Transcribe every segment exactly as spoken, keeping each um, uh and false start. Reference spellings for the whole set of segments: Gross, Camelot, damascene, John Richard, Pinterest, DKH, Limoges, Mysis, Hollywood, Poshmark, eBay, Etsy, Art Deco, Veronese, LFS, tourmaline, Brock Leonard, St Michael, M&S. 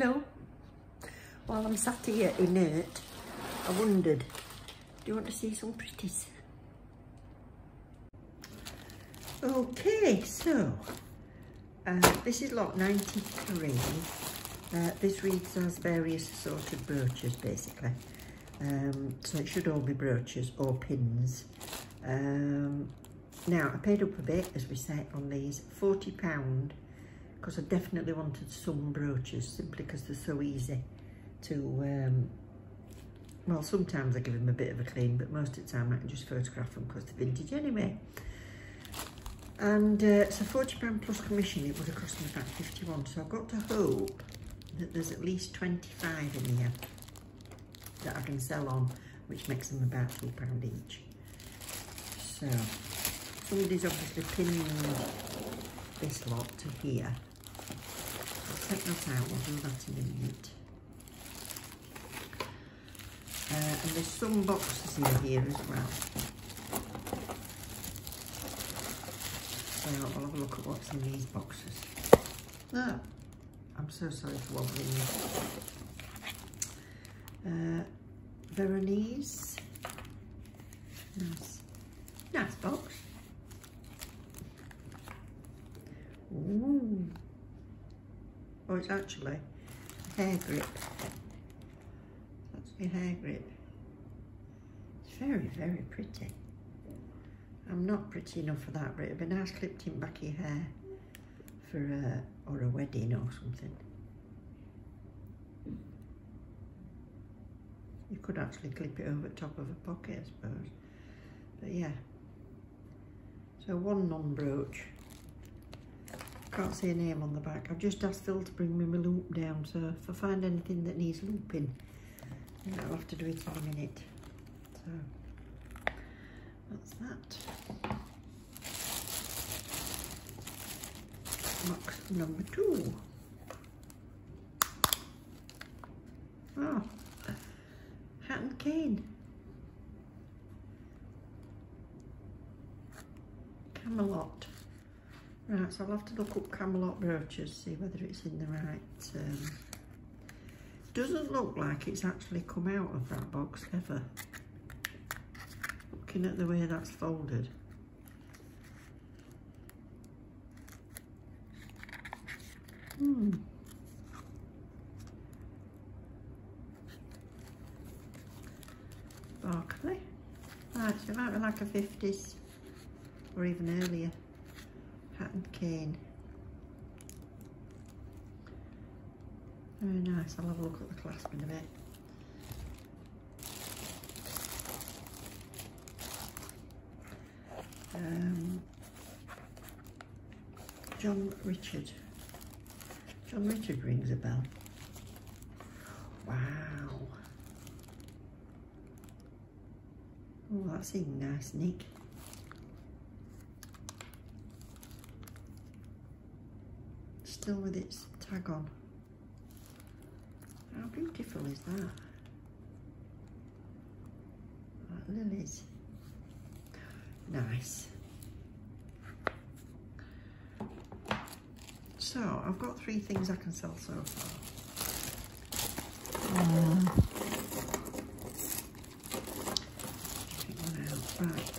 Hello. While I'm sat here inert, I wondered, do you want to see some pretties? Okay, so uh, this is lot ninety-three. Uh, this reads as various assorted brooches, basically. Um, so it should all be brooches or pins. Um, now, I paid up a bit, as we say, on these, forty pounds, because I definitely wanted some brooches, simply because they're so easy to, um, well, sometimes I give them a bit of a clean, but most of the time I can just photograph them because they're vintage anyway. And uh, so forty pounds plus commission, it would have cost me about fifty-one, so I've got to hope that there's at least twenty-five in here that I can sell on, which makes them about two pounds each. So somebody's obviously pinned this lot to here. I'll take that out, we'll do that in a minute. Uh, and there's some boxes in here as well. So I'll have a look at what's in these boxes. Oh, I'm so sorry for wobbling this. Uh, Veronese. Nice. Nice box. Ooh. Oh, it's actually a hair grip. That's your hair grip. It's very, very pretty. I'm not pretty enough for that, but it'd be nice clipped in back of your hair for a, or a wedding or something. You could actually clip it over the top of a pocket, I suppose. But yeah. So one non-brooch. Can't see a name on the back. I've just asked Phil to bring me my loop down, so if I find anything that needs looping, then I'll have to do it in a minute. So. That's that. Box number two. Oh, hat and cane. Camelot. Right, so I'll have to look up Camelot brooches, see whether it's in the right. Um, doesn't look like it's actually come out of that box ever. Looking at the way that's folded. Hmm. Barkley. Right, so it might be like a fifties or even earlier. Hat and cane. Very nice. I'll have a look at the clasp in a bit. Um, John Richard. John Richard rings a bell. Wow. Oh, that's a nice nick. Still with its tag on. How beautiful is that? That lilies. Nice. So I've got three things I can sell so far. Um, check one out. Right.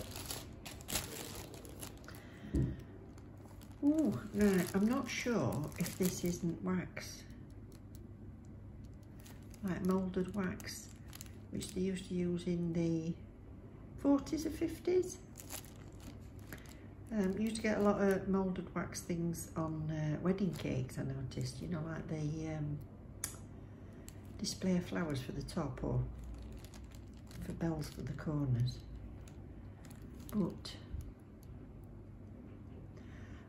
Oh, now I'm not sure if this isn't wax, like moulded wax, which they used to use in the forties or fifties. Um, you used to get a lot of moulded wax things on uh, wedding cakes, I noticed, you know, like the um, display of flowers for the top or for bells for the corners. But,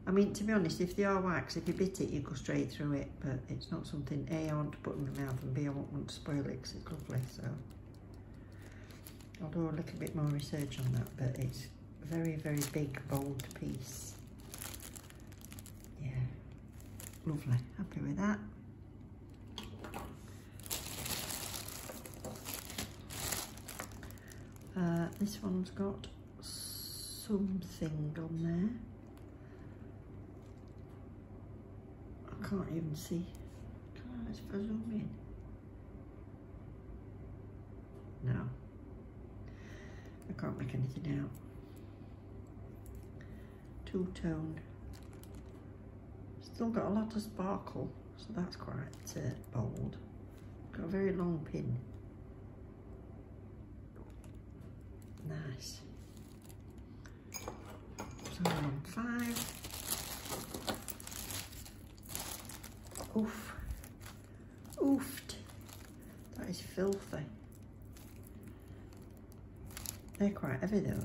I mean, to be honest, if they are wax, if you bit it, you go straight through it, but it's not something, A, I want to put in my mouth, and B, I won't want to spoil it because it's lovely, so. I'll do a little bit more research on that, but it's very, very big, bold piece. Yeah, lovely. Happy with that. Uh, this one's got something on there. I can't even see. Can Let's try zoom in. No. I can't make anything out. Two-tone. Still got a lot of sparkle, so that's quite uh, bold. Got a very long pin. Nice. So I'm on five. Oof. Oofed. That is filthy. They're quite heavy, those.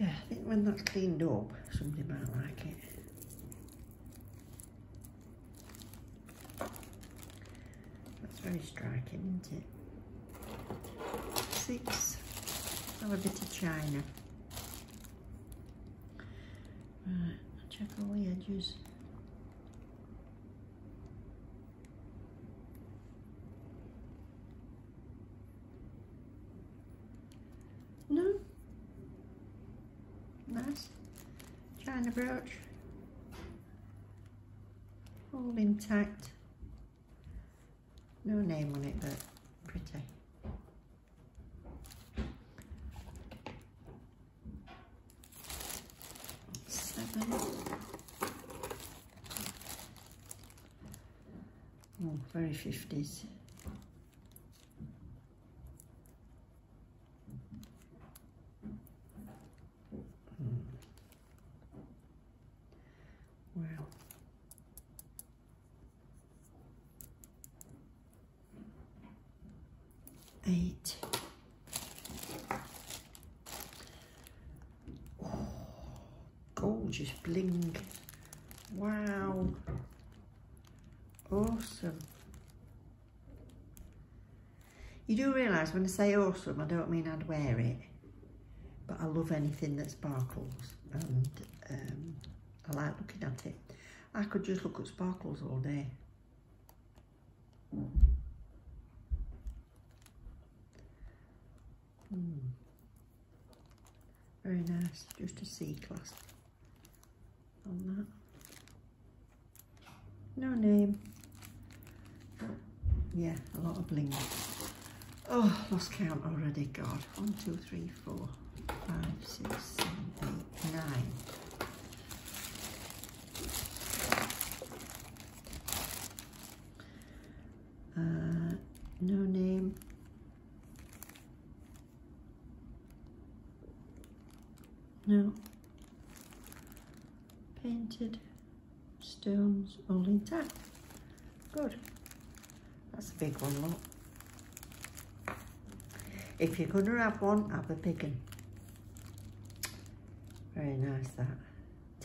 Yeah, I think when that's cleaned up, somebody might like it. Very striking, isn't it? Six. Have a bit of china. Right, I'll check all the edges. No. Nice. China brooch. All intact. No name on it, but pretty. Seven. Oh, very fifties. Eight. Oh, gorgeous bling. Wow. Awesome. You do realise when I say awesome, I don't mean I'd wear it. But I love anything that sparkles. And um, I like looking at it. I could just look at sparkles all day. Mm. Very nice, just a C clasp on that. No name. Yeah, a lot of bling. Oh, lost count already, God. One, two, three, four, five, six, seven, eight, nine. No, painted stones all intact. Good. That's a big one, look. If you're gonna have one, have a big one. Very nice that.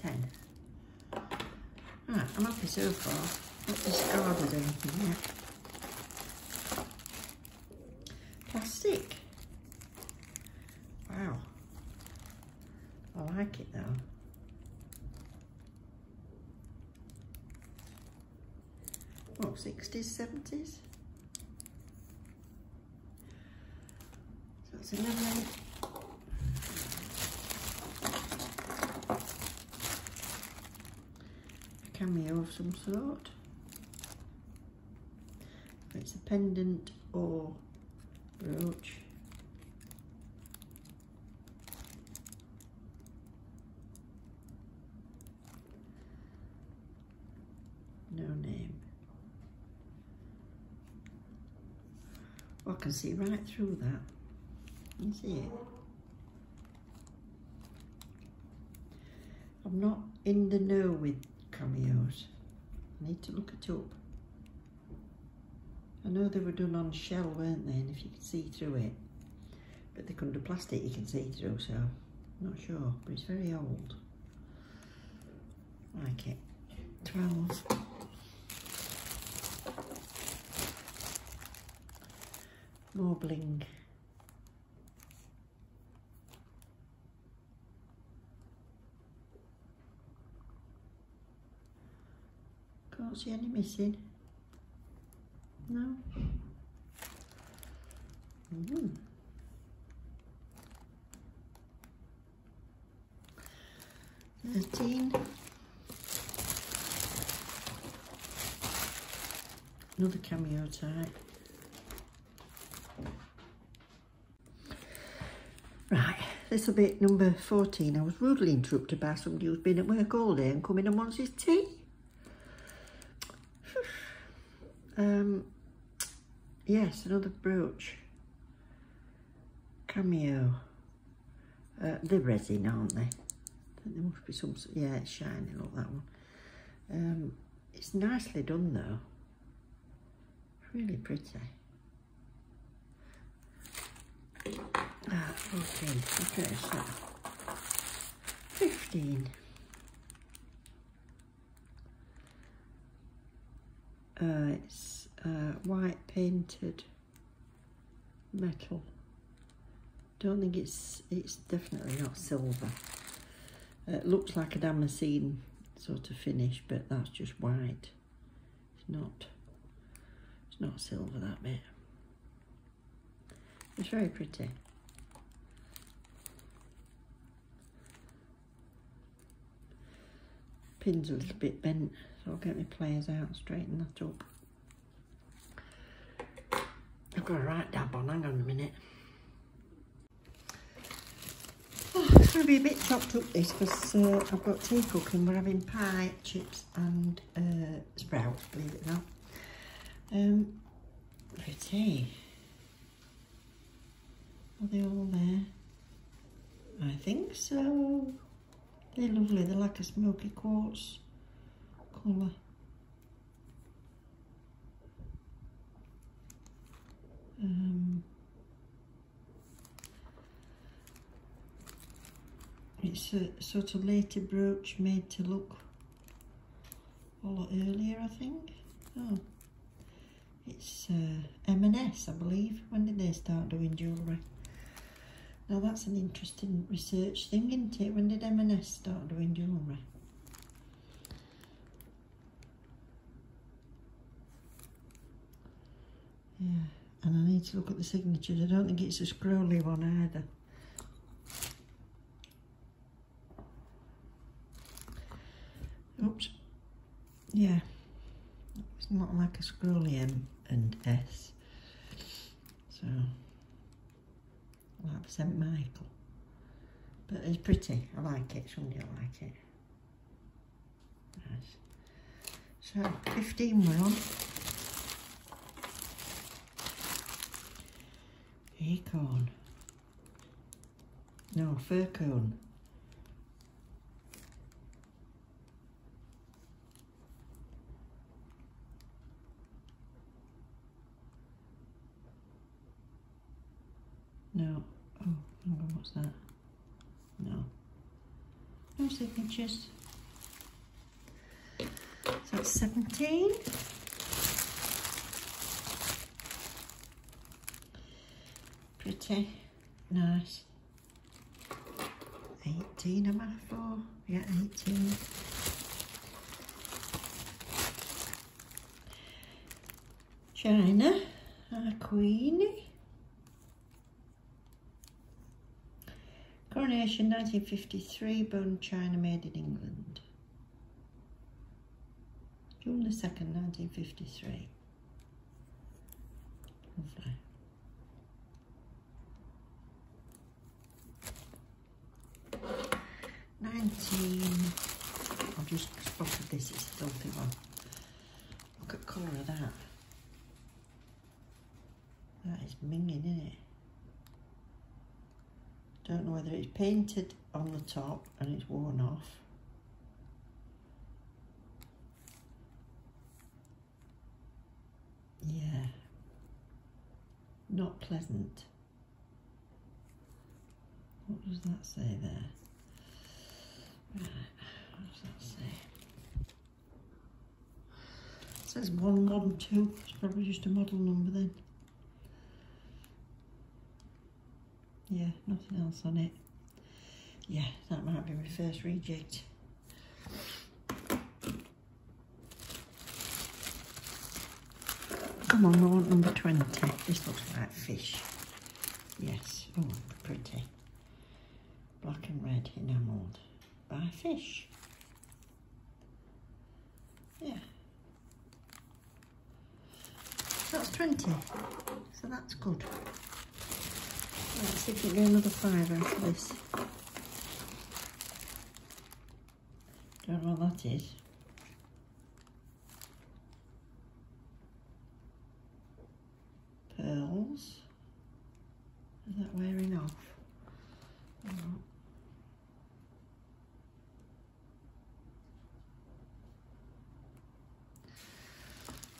Ten. Right, I'm happy so far. Not discarded anything yet. Plastic. Wow. I like it though. What, sixties, seventies? So that's eleven. A cameo of some sort. It's a pendant or brooch. I can see right through that. You can see it. I'm not in the know with cameos. I need to look it up. I know they were done on shell, weren't they? And if you could see through it, but they couldn't do plastic you can see through, so I'm not sure. But it's very old. I like it. Twelve. More bling. Can't see any missing. No. No. Mm. thirteen. Another cameo type. Right, this will be number fourteen. I was rudely interrupted by somebody who's been at work all day and come in and wants his tea. um, yes, another brooch. Cameo. Uh, they're resin, aren't they? There must be some, yeah, it's shiny, look, that one. Um, it's nicely done though. Really pretty. Ah, fourteen, okay, so fifteen. Uh, it's uh, white painted metal. Don't think it's, it's definitely not silver. It looks like a damascene sort of finish, but that's just white. It's not, it's not silver, that bit. It's very pretty. Pin's a little bit bent, so I'll get my pliers out and straighten that up. I've got a right dab on, hang on a minute. It's going to be a bit chopped up this because uh, I've got tea cooking. We're having pie, chips and uh, sprouts, believe it or not. Um, pretty. Are they all there? I think so. They're lovely. They're like a smoky quartz colour. Um... It's a sort of later brooch made to look a lot earlier, I think. Oh, it's uh, M and S, I believe. When did they start doing jewellery? Now that's an interesting research thing, isn't it? When did M and S start doing jewellery? Yeah, and I need to look at the signatures. I don't think it's a scrolly one either. Oops, yeah, it's not like a scrolly M and S, so like St Michael, but it's pretty. I like it. Somebody will like it. Nice. So fifteen we're on. Acorn. No, fir cone. No, oh, hang on, what's that? No. No signatures. So that's seventeen. Pretty. Nice. eighteen am I for? Yeah, eighteen. China. Our Queenie. Coronation nineteen fifty-three, bone china made in England. June the second, nineteen fifty-three. Lovely. nineteen. I've just spotted this, it's a filthy one. Look at the colour of that. That is minging, isn't it? Don't know whether it's painted on the top and it's worn off. Yeah. Not pleasant. What does that say there? Right. What does that say? It says one one two. It's probably just a model number then. Yeah, nothing else on it. Yeah, that might be my first reject. Come on, I want number twenty. This looks like fish. Yes, oh, pretty. Black and red enamelled by fish. Yeah. That's twenty, so that's good. Let's see if we can do another fiver out of this. Don't know what that is. Pearls. Is that wearing off? Oh.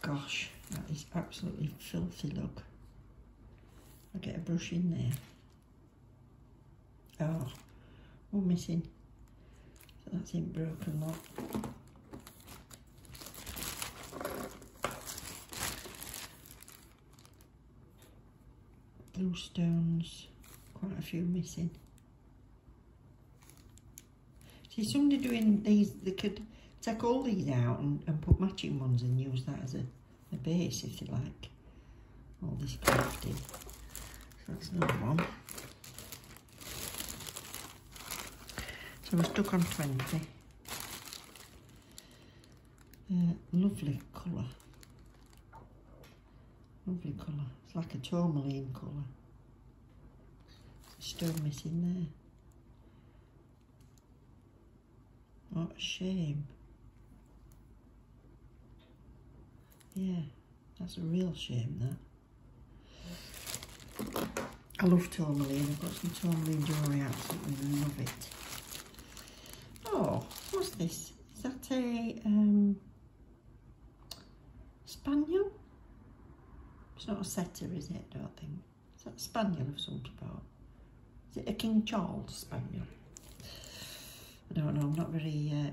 Gosh, that is absolutely filthy, look. I'll get a brush in there. Oh, one missing. So that's in broken lot. Blue stones, quite a few missing. See, somebody doing these, they could take all these out and, and put matching ones and use that as a, a base, if you like. All this crafting. So that's another one. So we're stuck on twenty. Uh, lovely colour. Lovely colour. It's like a tourmaline colour. There's a stone missing there. What a shame. Yeah, that's a real shame, that. I love tourmaline. I've got some tourmaline jewellery out, and I love it. Oh, what's this? Is that a um, spaniel? It's not a setter, is it? I don't think. Is that a spaniel of some sort? Is it a King Charles spaniel? I don't know. I'm not very uh,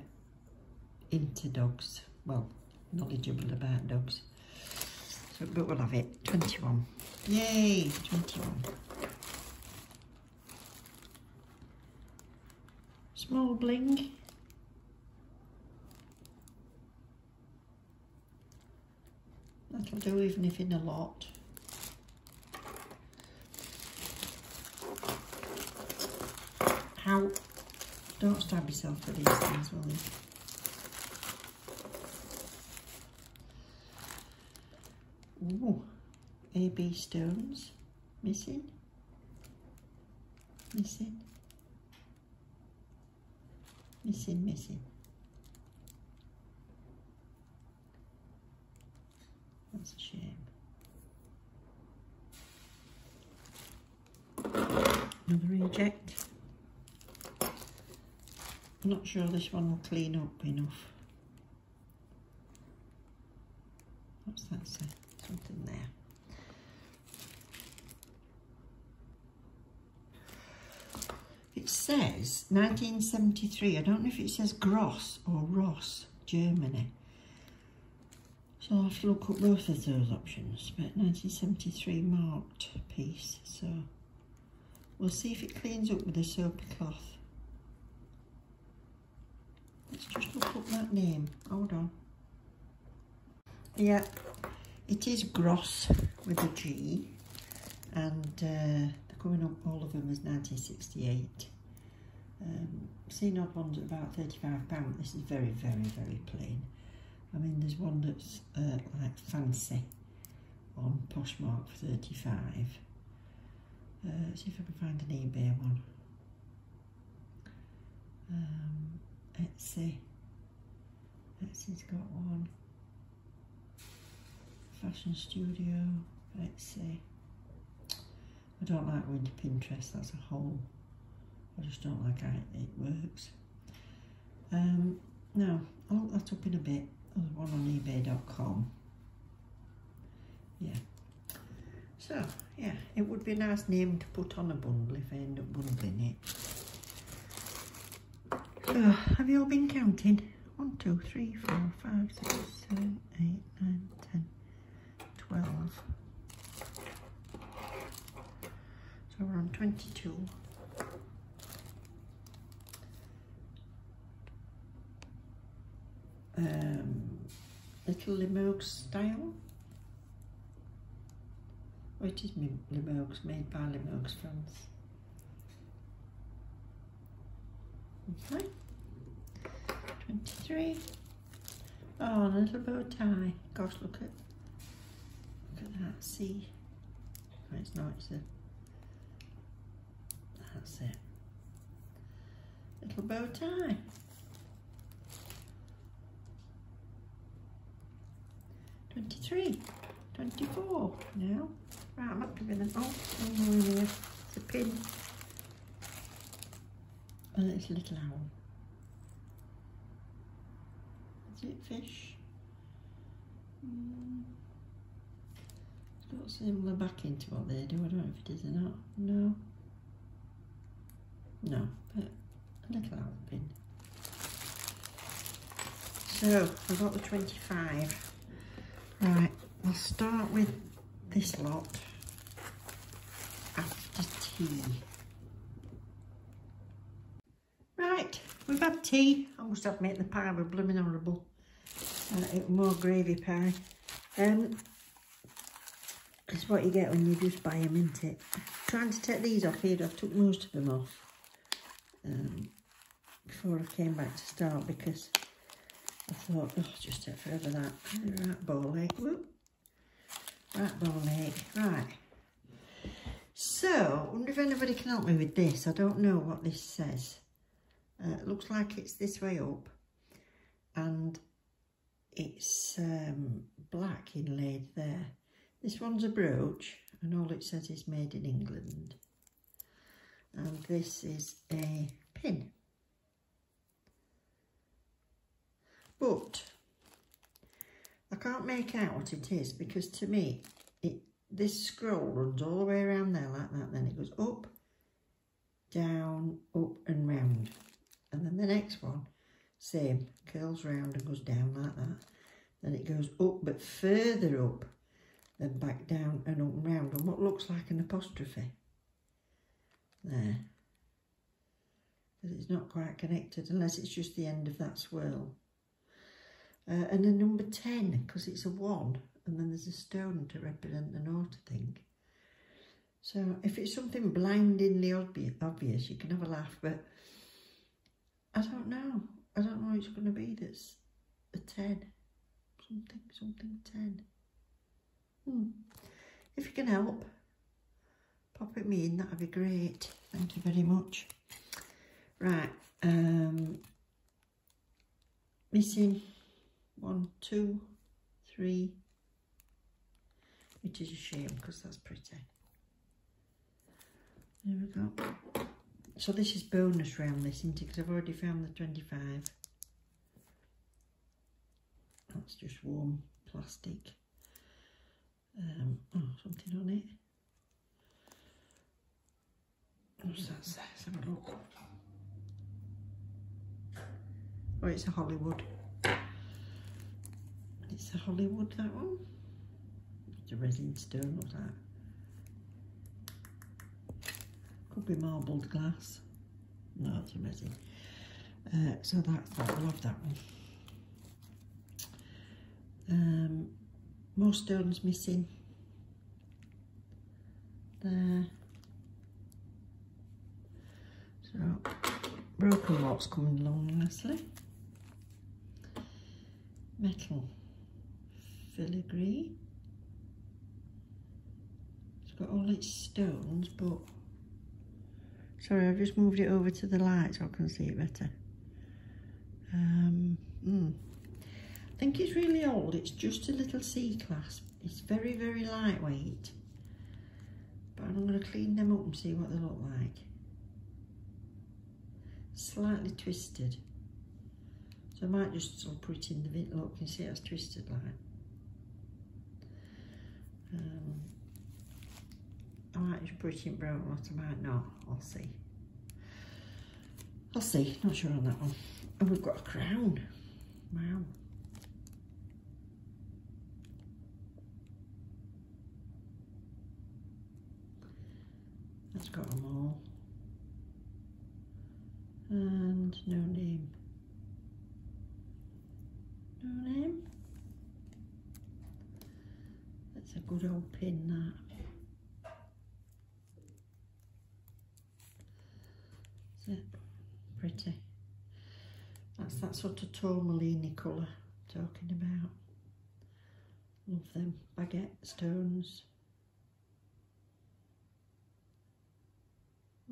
into dogs. Well, knowledgeable about dogs. So, but we'll have it. Twenty-one. Yay! Twenty-one. Small bling. That'll do, even if in a lot. Ow. Don't stab yourself for these things, will you? Ooh. A B stones. Missing. Missing. Missing, missing. That's a shame. Another reject. I'm not sure this one will clean up enough. What's that say? Something there. It says nineteen seventy-three. I don't know if it says Gross or Ross, Germany. So I'll have to look up both of those options. But nineteen seventy-three marked piece. So we'll see if it cleans up with a soapy cloth. Let's just look up that name. Hold on. Yeah, it is Gross with a G. And uh, they're coming up, all of them, as nineteen sixty-eight. Um, seen odd ones at about thirty-five pounds. This is very, very, very plain. I mean, there's one that's uh, like fancy on Poshmark for thirty-five. Uh, let's see if I can find an eBay one. Um, Etsy. Etsy's got one. Fashion Studio. Etsy. I don't like going to Pinterest, that's a whole. I just don't like how it works. Um, now, I'll look that up in a bit. There's one on eBay dot com. Yeah. So, yeah, it would be a nice name to put on a bundle if I end up bundling it. So, have you all been counting? one, two, three, four, five, six, seven, eight, nine, ten, twelve. So we're on twenty-two. Um, little Limoges style. Oh, it is Limoges, made by Limoges, France. Okay. twenty-three. Oh, and a little bow tie. Gosh, look at, look at that. See? No, it's not. It's a, that's it. Little bow tie. twenty-three. twenty-four now. Right, I'm up to an oh, here. It's a pin. And oh, it's a little owl. Is it fish? Mm. It's got similar backing to what they do. I don't know if it is or not. No. No, but a little owl pin. So, I've got the twenty-five. Right. We'll start with this lot after tea. Right, we've had tea. I must admit the pie was blooming horrible. Uh, it was more gravy pie. Um, it's what you get when you just buy them, isn't it? I'm trying to take these off here. I took most of them off um, before I came back to start because I thought, oh, just take forever that. Right, ball ache. Whoop. Right, ball ache. Right. So, I wonder if anybody can help me with this. I don't know what this says. Uh, it looks like it's this way up. And it's um, black inlaid there. This one's a brooch. And all it says is made in England. And this is a pin. But I can't make out what it is because to me, it this scroll runs all the way around there like that. Then it goes up, down, up and round. And then the next one, same, curls round and goes down like that. Then it goes up but further up, then back down and up and round. And what looks like an apostrophe there. But it's not quite connected unless it's just the end of that swirl. Uh, and a number ten, because it's a one, and then there's a stone to represent the nought, I think. So if it's something blindingly obvious, you can have a laugh, but I don't know. I don't know what it's going to be that's a ten. Something, something ten. Hmm. If you can help, pop it me in, that'd be great. Thank you very much. Right. Um, missing... One, two, three, which is a shame because that's pretty. There we go. So this is bonus round this, isn't it? Because I've already found the twenty-five. That's just warm plastic. Um, oh, something on it. What's that say? Let's have a look. Oh, it's a Hollywood. It's a Hollywood, that one. It's a resin stone, what's that? Could be marbled glass. No, it's a resin. Uh, so that's that, I love that one. Um, more stones missing. There. So, broken lot's coming along nicely. Metal. Filigree. It's got all its stones, but sorry, I've just moved it over to the light so I can see it better. Um, mm. I think it's really old. It's just a little C clasp. It's very, very lightweight. But I'm going to clean them up and see what they look like. Slightly twisted. So I might just sort of put it in the bit. Look, you can see it's twisted like. Um, I might just put it in brown lot, I might not, I'll see. I'll see, not sure on that one. Oh, we've got a crown. Wow. That's got them all. And no name. No name. It's a good old pin, that. it pretty? That's that sort of tourmaline colour I'm talking about. Love them baguette stones.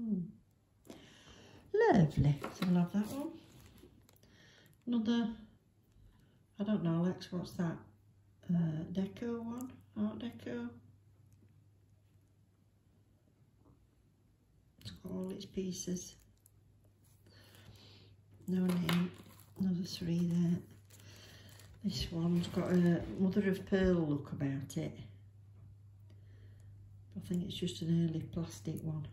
Mm. Lovely. So we'll have that one. Another, I don't know, Alex, what's that? Uh, deco one? Art Deco. It's got all its pieces. No name. Another three there. This one's got a mother of pearl look about it. I think it's just an early plastic one.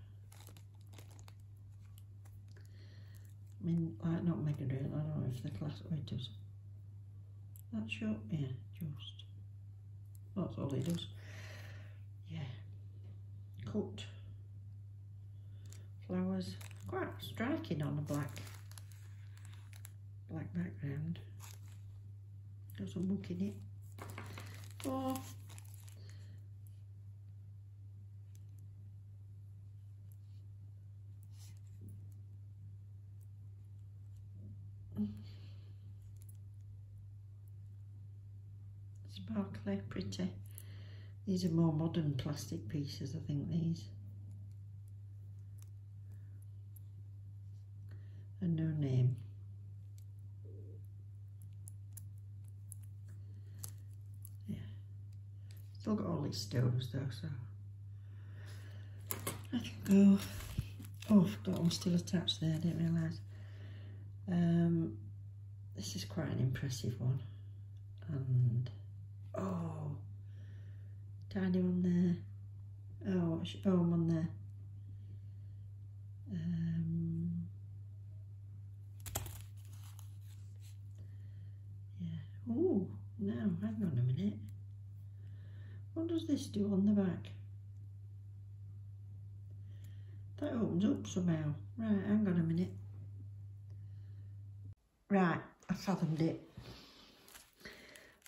I mean, like, not mega real, I don't know if the class, oh, it does. That short, yeah, just. That's all it does. Yeah. Cut. Flowers. Quite striking on a black, black background. Got some muck in it. Four. Sparkly, pretty. These are more modern plastic pieces, I think, these. And no name. Yeah. Still got all these stones though, so I can go. Oh, I forgot I'm still attached there, I didn't realise. Um, this is quite an impressive one. And oh, tiny one there. Oh, oh, one there. Um, yeah. Oh, now hang on a minute. What does this do on the back? That opens up somehow. Right, hang on a minute. Right, I fathomed it.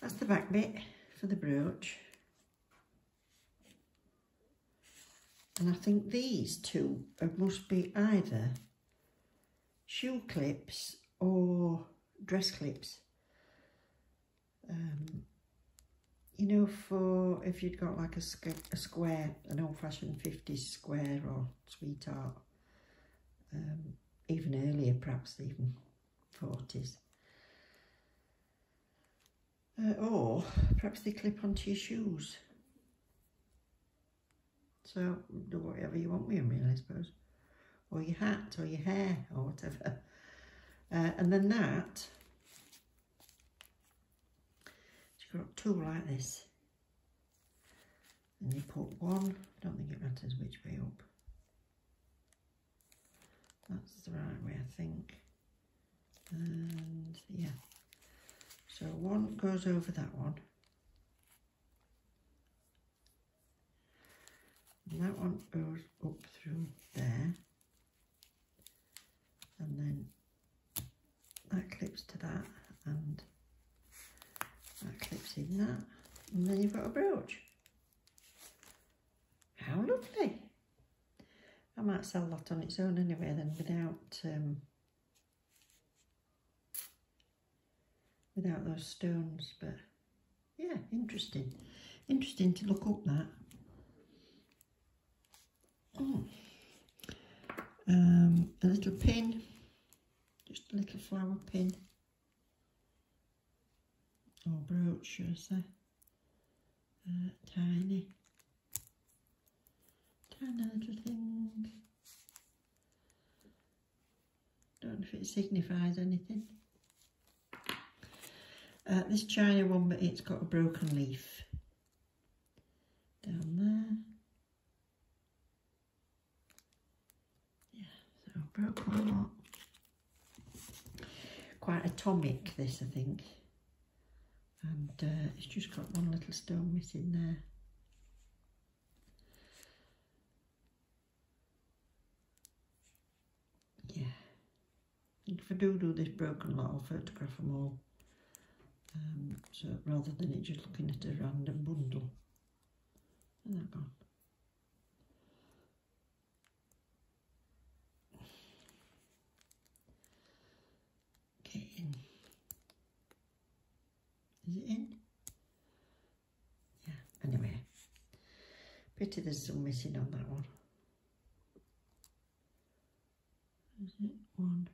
That's the back bit for the brooch, and I think these two must be either shoe clips or dress clips, um, you know, for if you'd got like a, a square, an old-fashioned fifties square or sweetheart, um, even earlier, perhaps even forties. Uh, or perhaps they clip onto your shoes. So do whatever you want with them, really, I suppose. Or your hat, or your hair, or whatever. Uh, and then that, you've got two like this. And you put one, I don't think it matters which way up. That's the right way, I think. And yeah. So one goes over that one, and that one goes up through there, and then that clips to that, and that clips in that, and then you've got a brooch. How lovely! I might sell that on its own anyway then, without um, without those stones, but yeah, interesting. Interesting to look up that. Oh. Um, a little pin, just a little flower pin, or brooch, should I say. Uh, tiny, tiny little thing. Don't know if it signifies anything. Uh, this china one, but it's got a broken leaf down there. Yeah, so broken a lot. Quite atomic, this, I think. And uh, it's just got one little stone missing there. Yeah. If I do do this broken lot, I'll photograph them all. Um, so rather than it just looking at a random bundle. And that gone. footed is still missing on that one. Is it one?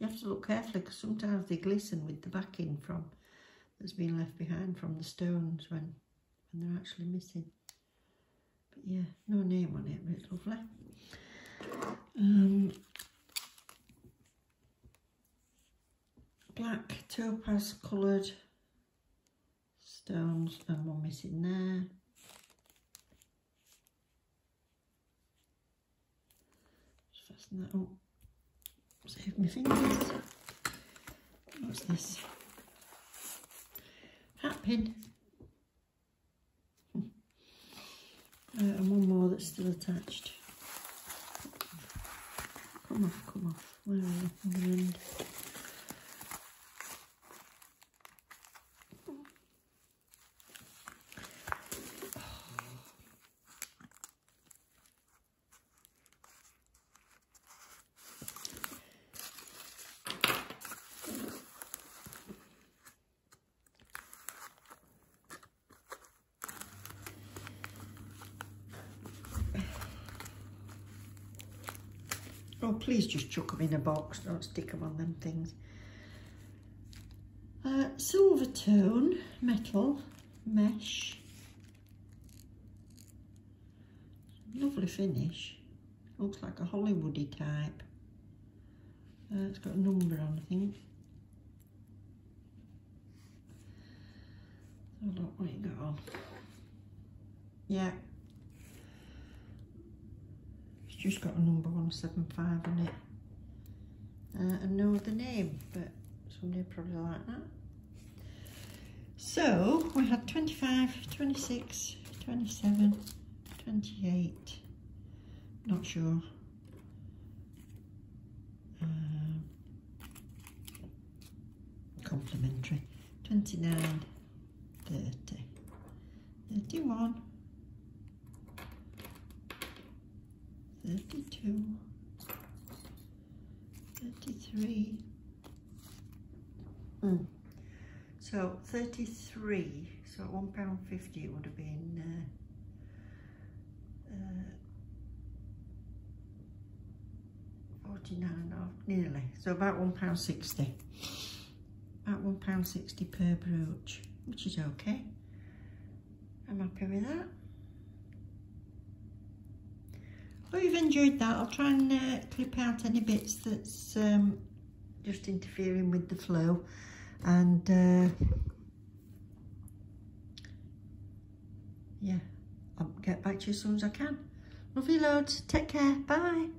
You have to look carefully because sometimes they glisten with the backing from that's been left behind from the stones when when they're actually missing. But yeah, no name on it, but it's lovely. Um, black topaz coloured stones and one missing there. Just fasten that up. Save my fingers. What's this? Hat pin. uh, and one more that's still attached. Come off, come off. Where are you on the end? Oh, please just chuck them in a box, don't stick them on them things. Uh, silver tone, metal, mesh. Lovely finish. Looks like a Hollywoody type. Uh, it's got a number on, I think. Have a look what it got on. Yeah. Just got a number one seven five on it. Uh, I know the name, but somebody probably like that. So we had twenty-five, twenty-six, twenty-seven, twenty-eight. Not sure. Uh, complimentary. twenty-nine, thirty, thirty-one. thirty-two, thirty-three, mm. So thirty-three, so one pound fifty it would have been uh, uh, forty-nine and a half, nearly, so about one pound sixty, about one pound sixty per brooch, which is okay, I'm happy with that. Hope you've enjoyed that. I'll try and uh, clip out any bits that's um, just interfering with the flow, and uh, yeah, I'll get back to you as soon as I can. Love you loads, take care, bye.